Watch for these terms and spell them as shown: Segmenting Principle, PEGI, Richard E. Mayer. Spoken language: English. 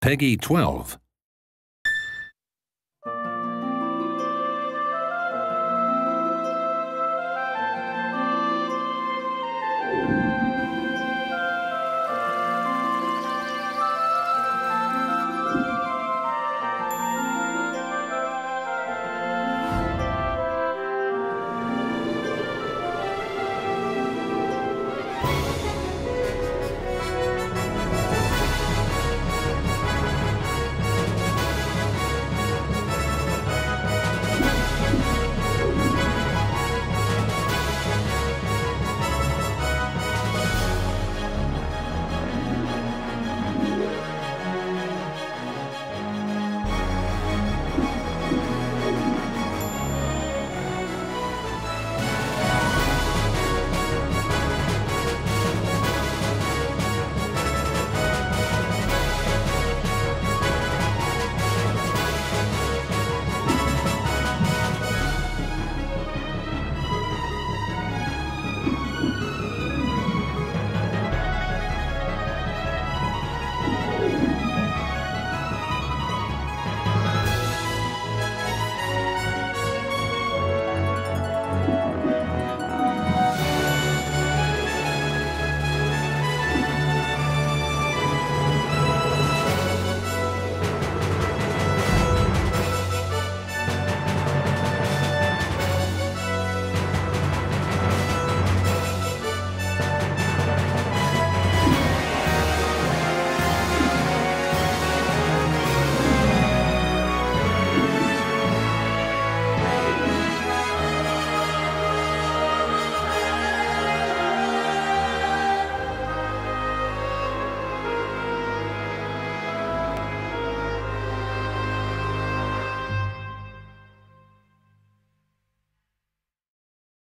PEGI 12.